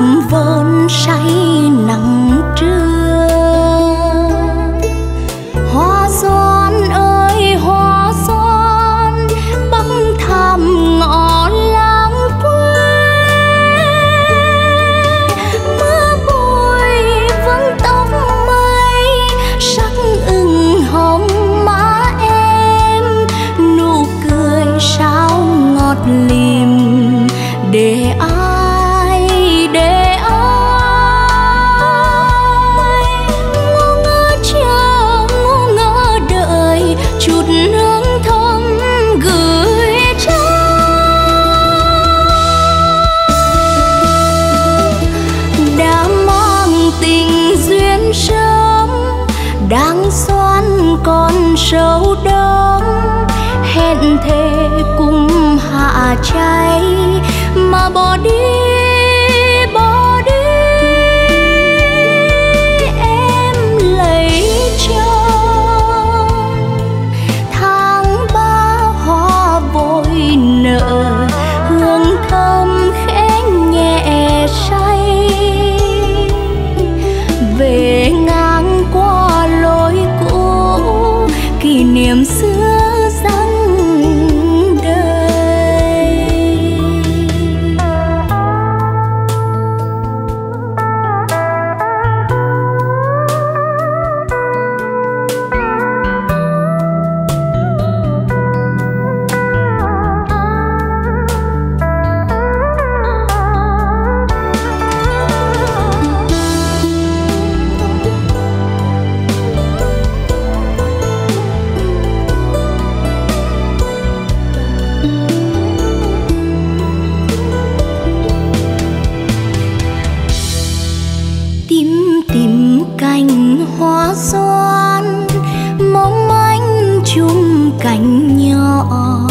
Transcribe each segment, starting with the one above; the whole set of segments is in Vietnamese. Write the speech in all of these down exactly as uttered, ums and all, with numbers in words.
mầm vốn say nắng trưa. Hoa xoan ơi hoa xoan, băng thầm ngõ lãng quê. Mưa bụi vẫn tóc mây, sắc ửng hồng má em, nụ cười sao ngọt lìm để ai. Con sâu đông hẹn thề cùng hạ cháy mà bỏ đi, bỏ đi em lấy cho. Tháng ba hoa vội nở, hương thơm khẽ nhẹ say. Về ngang qua lối kỷ niệm xưa rằng đời. Hoa xoan mong manh chung cành nhỏ,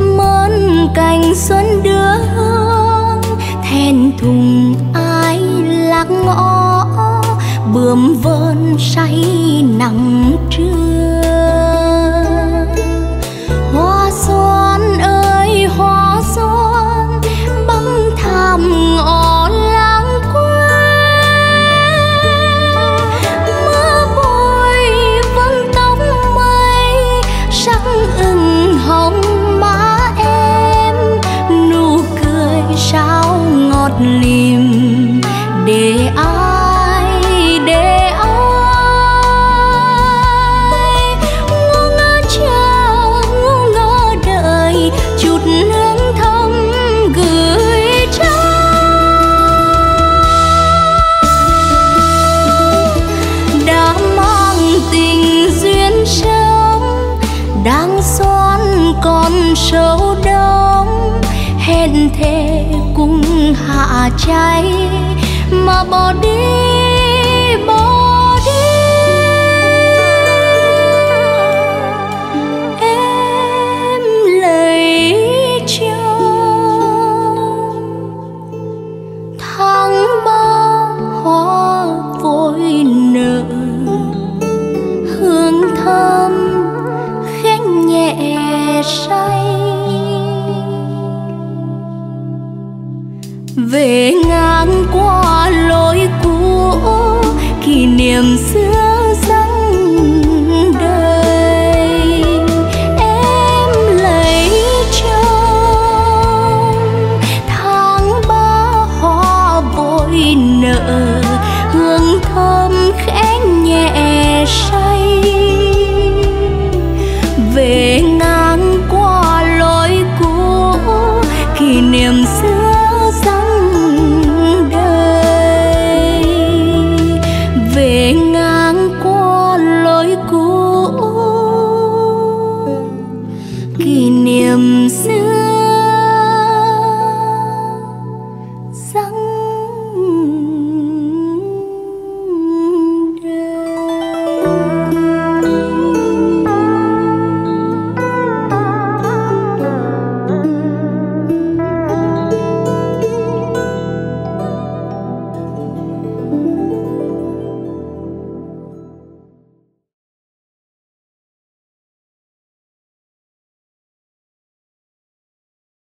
mơn cành xuân đưa hương thẹn thùng ai lạc ngõ. Bướm vơn say nắng trưa. Hoa xoan ơi hoa xoan, băng thầm ngõ lãng quê. Hồng má em, nụ cười sao ngọt lìm để ai, để ai. Ngu ngơ chờ, ngu ngơ đợi, chút hương thơm gửi cho. Đã mang tình duyên sớm, đang xoan con sâu đông hẹn thề cùng hạ cháy mà bỏ đi, bỏ đi em lấy cho. Tháng ba hoa vội nở, hương thơm khẽ nhẹ say. Về ngang qua lối cũ kỷ niệm xưa